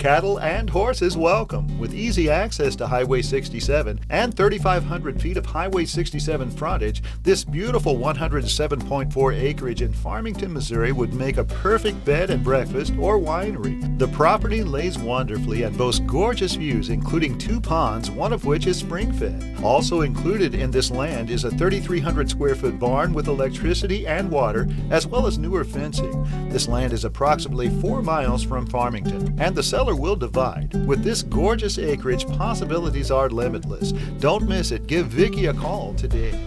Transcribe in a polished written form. Cattle and horses welcome. With easy access to Highway 67 and 3,500 feet of Highway 67 frontage, this beautiful 107.4 acreage in Farmington, Missouri would make a perfect bed and breakfast or winery. The property lays wonderfully and boasts gorgeous views, including two ponds, one of which is spring-fed. Also included in this land is a 3,300 square foot barn with electricity and water, as well as newer fencing. This land is approximately 4 miles from Farmington, and the seller will divide. With this gorgeous acreage, possibilities are limitless. Don't miss it. Give Vicki a call today.